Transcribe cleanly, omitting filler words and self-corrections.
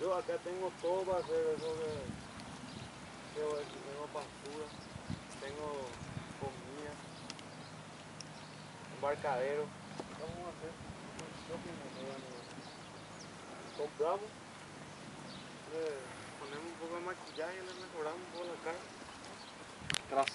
Yo acá tengo todo para hacer eso de tengo pastura, tengo comida, un barcadero. ¿Qué vamos a hacer? Compramos, ponemos un poco de maquillaje y le mejoramos por la cara.